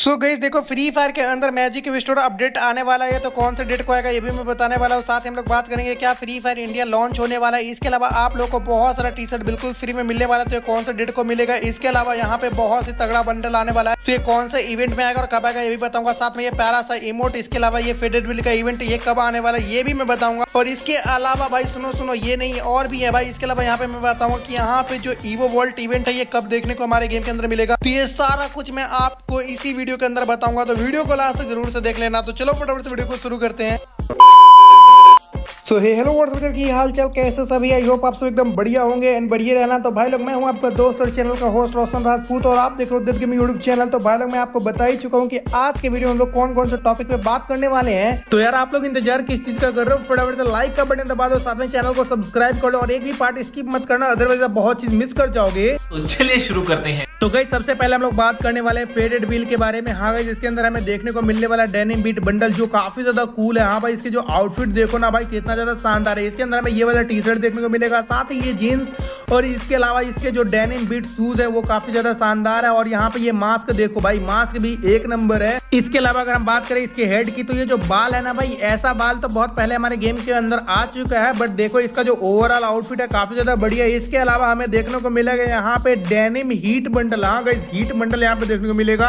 सो guys देखो free fire के अंदर मैजिक क्यूब स्टोर अपडेट आने वाला है, तो कौन से डेट को आएगा ये भी मैं बताने वाला हूँ। साथ ही हम लोग बात करेंगे क्या फ्री फायर इंडिया लॉन्च होने वाला है। इसके अलावा आप लोग को बहुत सारा टी शर्ट बिल्कुल फ्री में मिलने वाला है, तो ये कौन से डेट को मिलेगा। इसके अलावा यहाँ पे बहुत से तगड़ा बंडल आने वाला है, तो ये कौन से इवेंट में आएगा और कब आएगा ये भी बताऊंगा। साथ में ये पैरा सा इमोट, इसके अलावा ये फेडेड व्हील का इवेंट ये कब आने वाला है ये भी मैं बताऊंगा। और इसके अलावा भाई सुनो ये नहीं और भी है भाई। इसके अलावा यहाँ पे मैं बताऊंगा कि यहाँ पे जो ईवो वोल्ट इवेंट है ये कब देखने को हमारे गेम के अंदर मिलेगा। तो ये सारा कुछ मैं आपको इसी वीडियो के अंदर बताऊंगा, तो वीडियो को लास्ट तक जरूर से देख लेना। तो चलो फटाफट से वीडियो को शुरू करते हैं। सो हेलो व्हाट्सएप, की हाल चाल कैसे सभी, आई होप आप सब एकदम बढ़िया होंगे एंड बढ़िया रहना। तो भाई लोग मैं हूं आपका दोस्त और चैनल का होस्ट रोशन राजपूत और आप देख रहे हो दैट गेमिंग यूट्यूब चैनल। तो भाई लोग मैं आपको बता ही चुका हूं कि आज के वीडियो में हम लोग कौन कौन से टॉपिक पे बात करने वाले हैं। तो यार आप लोग इंतजार किस चीज का कर रहे हो, फटाफट से लाइक का बटन दबा दो, साथ में चैनल को सब्सक्राइब कर लो और एक भी पार्ट स्किप मत करना, अदरवाइज आप बहुत चीज मिस कर जाओगे। तो चलिए शुरू करते हैं। तो गाइस सबसे पहले हम लोग बात करने वाले हैं फेडेड व्हील के बारे में। हाँ गाइस इसके अंदर हमें देखने को मिलने वाला डेनिम बीट बंडल जो काफी ज्यादा कूल है। हाँ भाई इसके जो आउटफिट देखो ना भाई कितना ज्यादा शानदार है। इसके अंदर हमें ये वाला टी शर्ट देखने को मिलेगा, साथ ही ये जीन्स और इसके अलावा इसके जो डेनिम बीट शूज है वो काफी ज्यादा शानदार है। और यहाँ पे ये मास्क देखो भाई, मास्क भी एक नंबर है। इसके अलावा अगर हम बात करें इसके हेड की, तो ये जो बाल है ना भाई, ऐसा बाल तो बहुत पहले हमारे गेम के अंदर आ चुका है, बट देखो इसका जो ओवरऑल आउटफिट है काफी ज्यादा बढ़िया है। इसके अलावा हमें देखने को मिलेगा यहाँ पे डेनिम हीट बंडल। हाँ गाइस हीट बंडल यहाँ पे देखने को मिलेगा,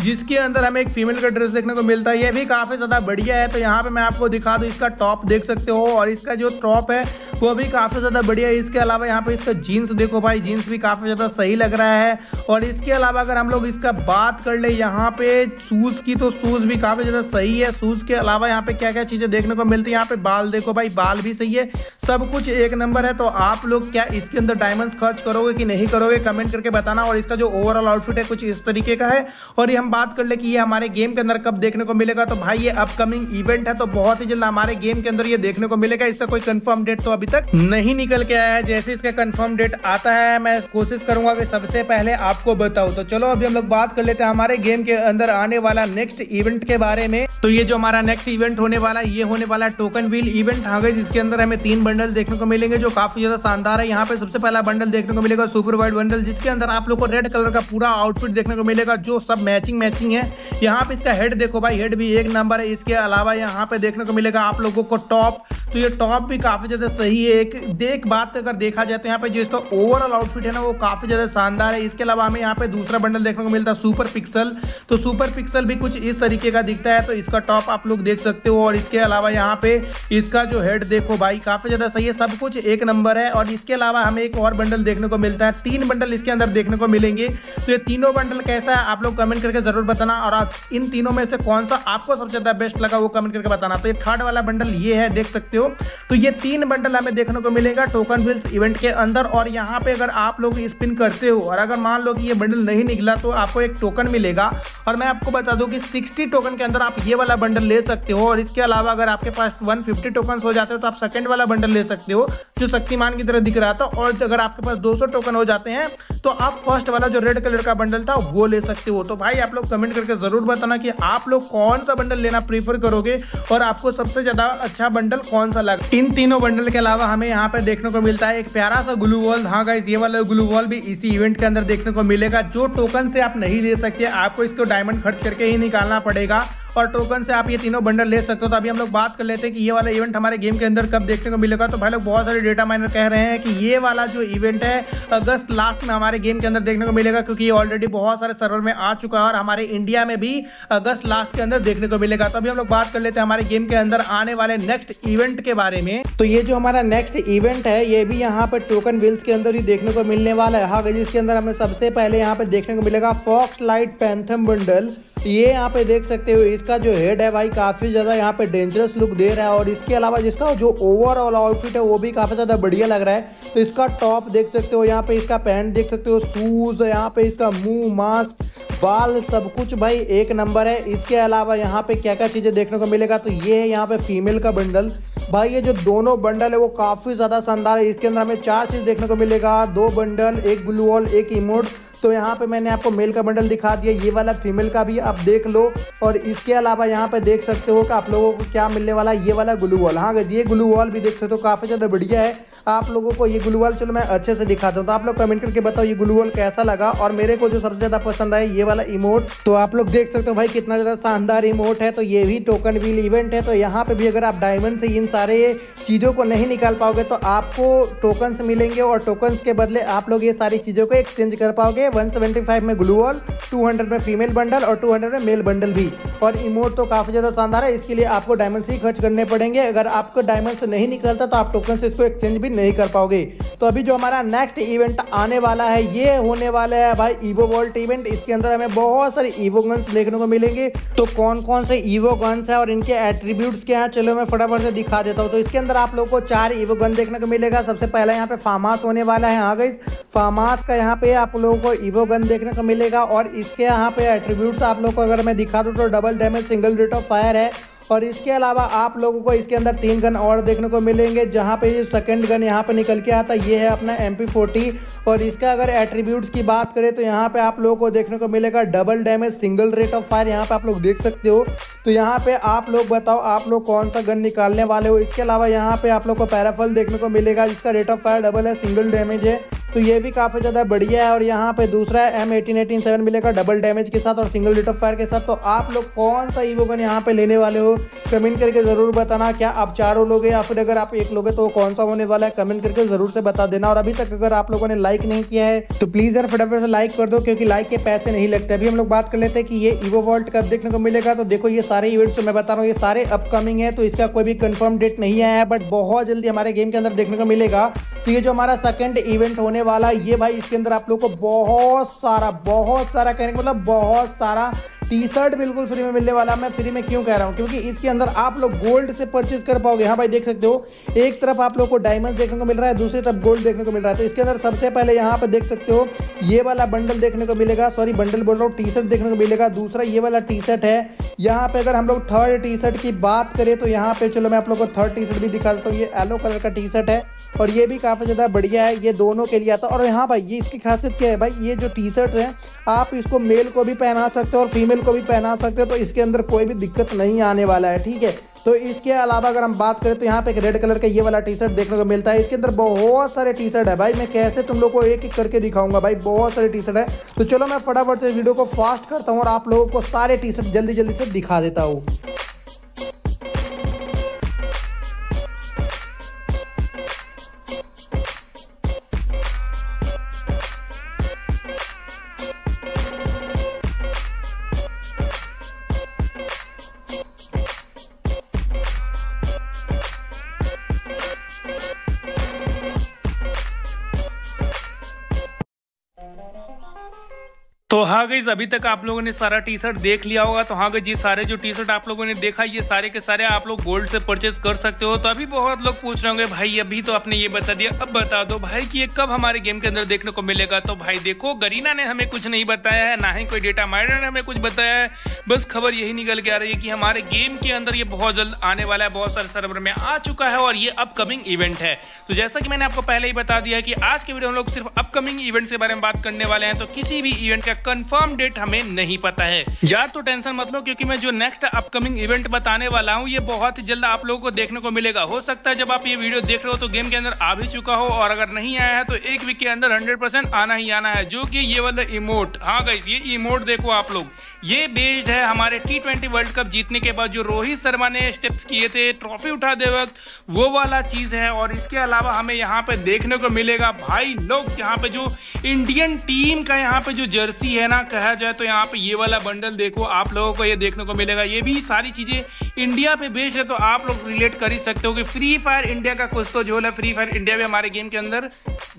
जिसके अंदर हमें एक फीमेल का ड्रेस देखने को मिलता है, ये भी काफी ज्यादा बढ़िया है। तो यहाँ पे मैं आपको दिखा दूँ, इसका टॉप देख सकते हो और इसका जो टॉप है वो भी काफी ज्यादा बढ़िया है। इसके अलावा यहाँ पे इसका जीन्स देखो भाई, जीन्स भी काफी ज्यादा सही लग रहा है। और इसके अलावा अगर हम लोग इसका बात कर ले यहाँ पे शूज की, तो शूज भी काफी ज्यादा सही है। शूज के अलावा यहाँ पे क्या क्या चीजें देखने को मिलती है, यहाँ पे बाल देखो भाई, बाल भी सही है, सब कुछ एक नंबर है। तो आप लोग क्या इसके अंदर डायमंड्स खर्च करोगे कि नहीं करोगे, कमेंट करके बताना। और इसका जो ओवरऑल आउटफिट है कुछ इस तरीके का है। और ये हम बात कर ले कि ये हमारे गेम के अंदर कब देखने को मिलेगा, तो भाई ये अपकमिंग इवेंट है, तो बहुत ही जल्द हमारे गेम के अंदर ये देखने को मिलेगा। इसका कोई कंफर्म डेट तो अभी तक नहीं निकल के आया है। जैसे इसका कंफर्म डेट आता है मैं कोशिश करूंगा कि सबसे पहले आपको बताऊं। तो चलो अभी हम लोग बात कर लेते हैं हमारे गेम के अंदर आने वाला नेक्स्ट इवेंट के बारे में। तो ये जो हमारा नेक्स्ट इवेंट होने वाला है ये होने वाला टोकन व्हील इवेंट। हाँ गाइस इसके अंदर हमें तीन बंडल देखने को मिलेंगे जो काफी ज्यादा शानदार है। यहाँ पे सबसे पहला बंडल देखने को मिलेगा सुपर वाइड बंडल, जिसके अंदर आप लोग को रेड कलर का पूरा आउटफिट देखने को मिलेगा जो सब मैचिंग है। यहाँ पे इसका हेड देखो भाई, हेड भी एक नंबर है। इसके अलावा यहाँ पे देखने को मिलेगा आप लोगों को टॉप, तो ये टॉप भी काफी ज्यादा सही है। एक देख बात अगर देखा जाए तो यहाँ पे जो इसका ओवरऑल आउटफिट है ना वो काफी ज्यादा शानदार है। इसके अलावा हमें यहाँ पे दूसरा बंडल देखने को मिलता है सुपर पिक्सल, तो सुपर पिक्सल भी कुछ इस तरीके का दिखता है, तो इसका टॉप आप लोग देख सकते हो। और इसके अलावा यहाँ पे इसका जो हेड देखो भाई काफी ज्यादा सही है, सब कुछ एक नंबर है। और इसके अलावा हमें एक और बंडल देखने को मिलता है, तीन बंडल इसके अंदर देखने को मिलेंगे। तो ये तीनों बंडल कैसा है आप लोग कमेंट करके जरूर बताना, और इन तीनों में से कौन सा आपको सबसे ज्यादा बेस्ट लगा वो कमेंट करके बताना। तो ये थर्ड वाला बंडल ये है, देख सकते हो। तो ये तीन बंडल हमें देखने को मिलेगा टोकन व्हील्स इवेंट के अंदर। और यहाँ पे अगर आप लोग स्पिन करते हो और अगर मान लो कि ये बंडल नहीं निकला तो आपको एक टोकन मिलेगा। और मैं आपको बता दूं कि 60 टोकन के अंदर आप ये वाला बंडल ले सकते हो। और इसके अलावा अगर आपके पास 150 टोकन हो जाते हो तो आप सेकंड वाला बंडल ले सकते हो जो शक्तिमान की तरह दिख रहा था। और अगर आपके पास 200 टोकन हो जाते हैं तो आप फर्स्ट वाला जो रेड कलर का बंडल था वो ले सकते हो। तो भाई आप लोग कमेंट करके जरूर बताना कि आप लोग कौन सा बंडल लेना प्रीफर करोगे और आपको सबसे ज्यादा अच्छा बंडल कौन सा लगा। इन तीनों बंडल के अलावा हमें यहाँ पे देखने को मिलता है एक प्यारा सा ग्लू वॉल। हाँ गाइस ये वाला ग्लू वॉल भी इसी इवेंट के अंदर देखने को मिलेगा, जो टोकन से आप नहीं ले सकते, आपको इसको डायमंड खर्च करके ही निकालना पड़ेगा। और टोकन से आप ये तीनों बंडल ले सकते हो। तो अभी हम लोग बात कर लेते हैं कि ये वाला इवेंट हमारे गेम के अंदर कब देखने को मिलेगा। तो भाई लोग बहुत सारे डेटा माइनर कह रहे हैं कि ये वाला जो इवेंट है अगस्त लास्ट में हमारे गेम के अंदर देखने को मिलेगा, क्योंकि ये ऑलरेडी बहुत सारे सर्वर में आ चुका है और हमारे इंडिया में भी अगस्त लास्ट के अंदर देखने को मिलेगा। तो अभी हम लोग बात कर लेते हैं हमारे गेम के अंदर आने वाले नेक्स्ट इवेंट के बारे में। तो ये जो हमारा नेक्स्ट इवेंट है ये भी यहाँ पर टोकन व्हील्स के अंदर ही देखने को मिलने वाला है। हाँ इसके अंदर हमें सबसे पहले यहाँ पर देखने को मिलेगा फॉक्स लाइट पैंथम बंडल। ये यहाँ पे देख सकते हो, इसका जो हेड है भाई काफ़ी ज़्यादा यहाँ पे डेंजरस लुक दे रहा है। और इसके अलावा जिसका जो ओवरऑल आउटफिट है वो भी काफ़ी ज़्यादा बढ़िया लग रहा है। तो इसका टॉप देख सकते हो, यहाँ पे इसका पैंट देख सकते हो, शूज़ यहाँ पे इसका मुंह, मास्क, बाल, सब कुछ भाई एक नंबर है। इसके अलावा यहाँ पे क्या क्या चीज़ें देखने को मिलेगा, तो ये है यहाँ पे फीमेल का बंडल। भाई ये जो दोनों बंडल है वो काफ़ी ज़्यादा शानदार है। इसके अंदर हमें चार चीज़ देखने को मिलेगा, दो बंडल, एक ग्लू वॉल, एक इमोट। तो यहाँ पे मैंने आपको मेल का बंडल दिखा दिया, ये वाला फीमेल का भी आप देख लो। और इसके अलावा यहाँ पे देख सकते हो कि आप लोगों को क्या मिलने वाला है, ये वाला ग्लू वॉल। हाँ ये ग्लू वॉल भी देख सकते हो, काफ़ी ज़्यादा बढ़िया है। आप लोगों को ये ग्लू वॉल चलो मैं अच्छे से दिखा दूँ। तो आप लोग कमेंट करके बताओ ये ग्लू वॉल कैसा लगा, और मेरे को जो सबसे ज़्यादा पसंद आया ये वाला इमोट। तो आप लोग देख सकते हो भाई कितना ज़्यादा शानदार इमोट है। तो ये भी टोकन व्हील इवेंट है, तो यहाँ पर भी अगर आप डायमंड से इन सारे चीज़ों को नहीं निकाल पाओगे तो आपको टोकन्स मिलेंगे, और टोकन्स के बदले आप लोग ये सारी चीज़ों को एक्सचेंज कर पाओगे। 175 में ग्लू वॉल, 200 में फीमेल बंडल और 200 में मेल बंडल भी। और इमोट तो काफ़ी ज़्यादा शानदार है, इसके लिए आपको डायमंड से ही खर्च करने पड़ेंगे। अगर आपको डायमंड से नहीं निकलता तो आप टोकन से इसको एक्सचेंज भी नहीं कर पाओगे। तो अभी जो हमारा नेक्स्ट इवेंट आने वाला है ये होने वाला है भाई ईवो वॉल्ट इवेंट। इसके अंदर हमें बहुत सारे ईवो गन्स देखने को मिलेंगे। तो कौन कौन से ईवो गन्स हैं और इनके एट्रीब्यूट्स क्या हैं, चलो मैं फटाफट से दिखा देता हूँ। तो इसके अंदर आप लोगों को 4 ईवो गन देखने को मिलेगा। सबसे पहला यहाँ पे फार्मास होने वाला है। हाँ गाइस, फार्मास का यहाँ पे आप लोगों को ईवो गन देखने को मिलेगा, और इसके यहाँ पे एट्रीब्यूट्स आप लोगों को अगर मैं दिखा दूँ तो double damage, single rate of fire है। और इसके अलावा आप लोगों को इसके अंदर 3 गन और देखने को मिलेंगे। जहाँ पे ये सेकंड गन यहाँ पे निकल के आता ये है अपना MP40, और इसका अगर एट्रीब्यूट्स की बात करें तो यहाँ पे आप लोगों को देखने को मिलेगा double damage, single rate of fire, यहाँ पे आप लोग देख सकते हो। तो यहाँ पे आप लोग बताओ आप लोग कौन सा गन निकालने वाले हो। इसके अलावा यहाँ पे आप लोग को पैराफल देखने को मिलेगा, जिसका रेट ऑफ फायर डबल है, सिंगल डैमेज है, तो ये भी काफ़ी ज़्यादा बढ़िया है। और यहाँ पे दूसरा है M1897 मिलेगा डबल डैमेज के साथ और सिंगल रेट ऑफ फायर के साथ। तो आप लोग कौन सा ईवो गन यहाँ पे लेने वाले हो कमेंट करके ज़रूर बताना। क्या आप 4 लोगे या फिर अगर आप 1 लोगे तो कौन सा होने वाला है कमेंट करके ज़रूर से बता देना। और अभी तक अगर आप लोगों ने लाइक नहीं किया है तो प्लीज़ यार फटाफट से लाइक कर दो, क्योंकि लाइक के पैसे नहीं लगते। अभी हम लोग बात कर लेते हैं कि ये ईवो वॉल्ट कब देखने को मिलेगा। तो देखो ये सारे इवेंट्स मैं बता रहा हूँ ये सारे अपकमिंग है, तो इसका कोई भी कन्फर्म डेट नहीं आया है, बट बहुत जल्दी हमारे गेम के अंदर देखने को मिलेगा। तो ये जो हमारा सेकेंड इवेंट होने वाला ये भाई इसके अंदर आप लोग को बहुत सारा कहने का मतलब बहुत सारा टी शर्ट बिल्कुल फ्री में मिलने वाला। मैं फ्री में क्यों कह रहा हूँ, क्योंकि इसके अंदर आप लोग गोल्ड से परचेज कर पाओगे। हाँ भाई देख सकते हो, एक तरफ आप लोग को डायमंड देखने को मिल रहा है, दूसरी तरफ गोल्ड देखने को मिल रहा है। तो इसके अंदर सबसे पहले यहाँ पर देख सकते हो ये वाला बंडल देखने को मिलेगा, सॉरी बंडल बोल रहा हूँ, टी शर्ट देखने को मिलेगा। दूसरा ये वाला टी शर्ट है। यहाँ पे अगर हम लोग थर्ड टी शर्ट की बात करें तो यहाँ पे चलो मैं आप लोग को थर्ड टी शर्ट भी दिखा देता हूँ। ये येलो कलर का टी शर्ट है और ये भी काफ़ी ज़्यादा बढ़िया है, ये दोनों के लिए आता। और यहाँ भाई ये इसकी खासियत क्या है भाई, ये जो टी शर्ट है आप इसको मेल को भी पहना सकते हो और फीमेल को भी पहना सकते हो, तो इसके अंदर कोई भी दिक्कत नहीं आने वाला है, ठीक है। तो इसके अलावा अगर हम बात करें तो यहाँ पे एक रेड कलर का ये वाला टी शर्ट देखने को मिलता है। इसके अंदर बहुत सारे टी शर्ट है भाई, मैं कैसे तुम लोग को एक एक करके दिखाऊंगा भाई, बहुत सारे टी शर्ट है। तो चलो मैं फटाफट से वीडियो को फास्ट करता हूँ और आप लोगों को सारे टी शर्ट जल्दी जल्दी से दिखा देता हूँ। तो हाँ गाइस, अभी तक आप लोगों ने सारा टी शर्ट देख लिया होगा। तो हाँ गाइस, ये सारे जो टी शर्ट आप लोगों ने देखा ये सारे के सारे आप लोग गोल्ड से परचेज कर सकते हो। तो अभी बहुत लोग पूछ रहे होंगे भाई अभी तो आपने ये बता दिया, अब बता दो भाई कि ये कब हमारे गेम के अंदर देखने को मिलेगा। तो भाई देखो, गरीना ने हमें कुछ नहीं बताया है, ना ही कोई डेटा माइनर ने हमें कुछ बताया है, बस खबर यही निकल के आ रही है कि हमारे गेम के अंदर ये बहुत जल्द आने वाला है, बहुत सारे सर्वर में आ चुका है और ये अपकमिंग इवेंट है। तो जैसा कि मैंने आपको पहले ही बता दिया कि आज के वीडियो हम लोग सिर्फ अपकमिंग इवेंट्स के बारे में बात करने वाले हैं। तो किसी भी इवेंट का कंफर्म डेट हमें नहीं पता है यार, तो टेंशन मत लो, क्योंकि मैं जो नेक्स्ट अपकमिंग इवेंट बताने वाला हूँ ये बहुत जल्द आप लोगों को देखने को मिलेगा। हो सकता है जब आप ये वीडियो देख रहे हो तो गेम के अंदर आ भी चुका हो, और अगर नहीं आया है तो एक वीक के अंदर 100% आना ही आना है, जो कि ये वाला इमोट। हाँ गाइस, ये इमोट देखो आप लोग, ये बेस्ड है हमारे T20 वर्ल्ड कप जीतने के बाद जो रोहित शर्मा ने स्टेप्स किए थे ट्रॉफी उठाते वक्त, वो वाला चीज है। और इसके अलावा हमें यहाँ पे देखने को मिलेगा भाई लोग, यहाँ पे जो इंडियन टीम का यहाँ पे जो जर्सी है ना कहा जाए तो यहाँ पे ये वाला बंडल देखो आप लोगों को ये देखने को मिलेगा। ये भी सारी चीजें इंडिया पे बेस्ड है, तो आप लोग रिलेट कर ही सकते हो कि फ्री फायर इंडिया का कुछ तो झोल है। फ्री फायर इंडिया भी हमारे गेम के अंदर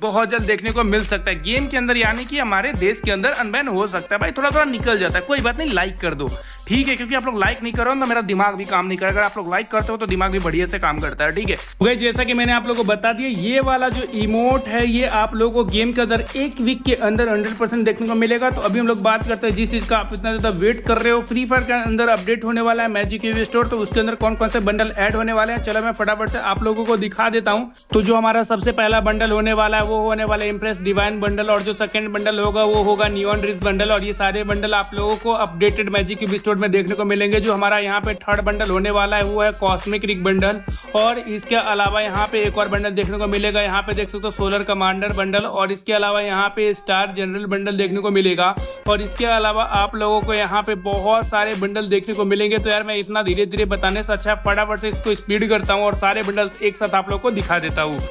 बहुत जल्द देखने को मिल सकता है, गेम के अंदर यानी कि हमारे देश के अंदर अनबैन हो सकता है। भाई थोड़ा थोड़ा निकल जाता है, कोई बात नहीं, लाइक कर दो, ठीक है, क्योंकि आप लोग लाइक नहीं करो ना मेरा दिमाग भी काम नहीं करेगा। अगर आप लोग लाइक करते हो तो दिमाग भी बढ़िया से काम करता है, ठीक है। तो जैसा कि मैंने आप लोगों को बता दिया ये वाला जो इमोट है ये आप लोगों को गेम के अंदर एक वीक के अंदर 100% देखने को मिलेगा। तो अभी हम लोग बात करते हैं जिस चीज का आप इतना ज्यादा वेट कर रहे हो, फ्री फायर के अंदर अपडेट होने वाला है मैजिक क्यूब स्टोर। तो उसके अंदर कौन कौन से बंडल ऐड होने वाले हैं चलो मैं फटाफट से आप लोगों को दिखा देता हूँ। तो जो हमारा सबसे पहला बंडल होने वाला है वो होने वाला है इम्प्रेस डिवाइन बंडल, और जो सेकंड बंडल होगा वो होगा नियॉन रिस्क बंडल। और ये सारे बंडल आप लोगों को अपडेटेड मैजिक क्यूब स्टोर में देखने को मिलेंगे। जो हमारा यहाँ पे थर्ड बंडल होने वाला है वो है कॉस्मिक रिक बंडल, और इसके अलावा यहाँ पे एक और बंडल देखने को मिलेगा, यहाँ पे देख सकते हो सोलर कमांडर बंडल, और इसके अलावा यहाँ पे स्टार जनरल बंडल देखने को मिलेगा। और इसके अलावा आप लोगों को यहाँ पे बहुत सारे बंडल देखने को मिलेंगे। तो यार मैं इतना धीरे धीरे बताने से अच्छा फटाफट से इसको स्पीड करता हूँ और सारे बंडल्स एक साथ आप लोग को दिखा देता हूँ।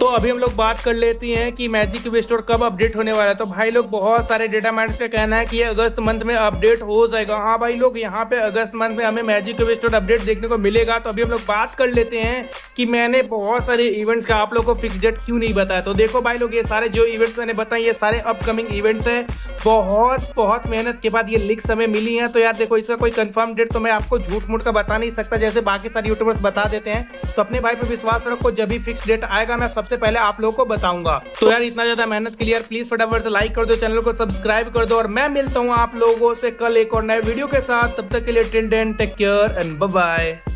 तो अभी हम लोग बात कर लेती हैं कि मैजिक क्यूब स्टोर कब अपडेट होने वाला है। तो भाई लोग बहुत सारे डेटा माइंड्स का कहना है कि ये अगस्त मंथ में अपडेट हो जाएगा। हाँ भाई लोग, यहाँ पे अगस्त मंथ में हमें मैजिक क्यूब स्टोर अपडेट देखने को मिलेगा। तो अभी हम लोग बात कर लेते हैं कि मैंने बहुत सारे इवेंट्स का आप लोग को फिक्स डेट क्यों नहीं बताया। तो देखो भाई लोग, ये सारे जो इवेंट्स मैंने बताए ये सारे अपकमिंग इवेंट्स हैं। बहुत मेहनत के बाद ये लीक समय मिली है। तो यार देखो, इसका कोई कंफर्म डेट तो मैं आपको झूठ मूठ का बता नहीं सकता, जैसे बाकी सारे यूट्यूबर्स बता देते हैं। तो अपने भाई पे विश्वास रखो, जब भी फिक्स डेट आएगा मैं सबसे पहले आप लोगों को बताऊंगा। तो यार इतना ज्यादा मेहनत के लिए यार प्लीज फटाफट से लाइक कर दो, चैनल को सब्सक्राइब कर दो, और मैं मिलता हूँ आप लोगों से कल एक और नए वीडियो के साथ। तब तक के लिए till then take care and bye bye.